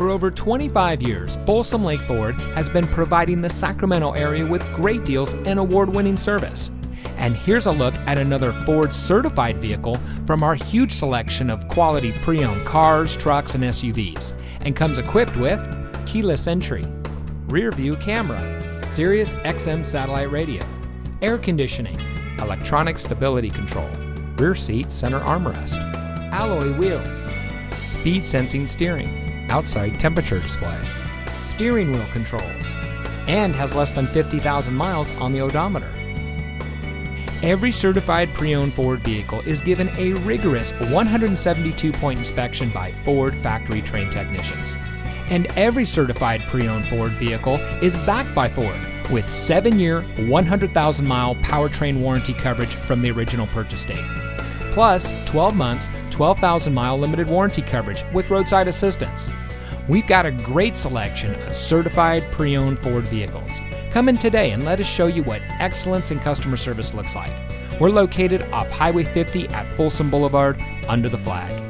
For over 25 years, Folsom Lake Ford has been providing the Sacramento area with great deals and award-winning service. And here's a look at another Ford-certified vehicle from our huge selection of quality pre-owned cars, trucks, and SUVs, and comes equipped with keyless entry, rear-view camera, Sirius XM satellite radio, air conditioning, electronic stability control, rear seat center armrest, alloy wheels, speed sensing steering, outside temperature display, steering wheel controls, and has less than 50,000 miles on the odometer. Every certified pre-owned Ford vehicle is given a rigorous 172-point inspection by Ford factory-trained technicians. And every certified pre-owned Ford vehicle is backed by Ford with 7-year, 100,000-mile powertrain warranty coverage from the original purchase date. Plus 12 months, 12,000-mile limited warranty coverage with roadside assistance. We've got a great selection of certified pre-owned Ford vehicles. Come in today and let us show you what excellence in customer service looks like. We're located off Highway 50 at Folsom Boulevard under the flag.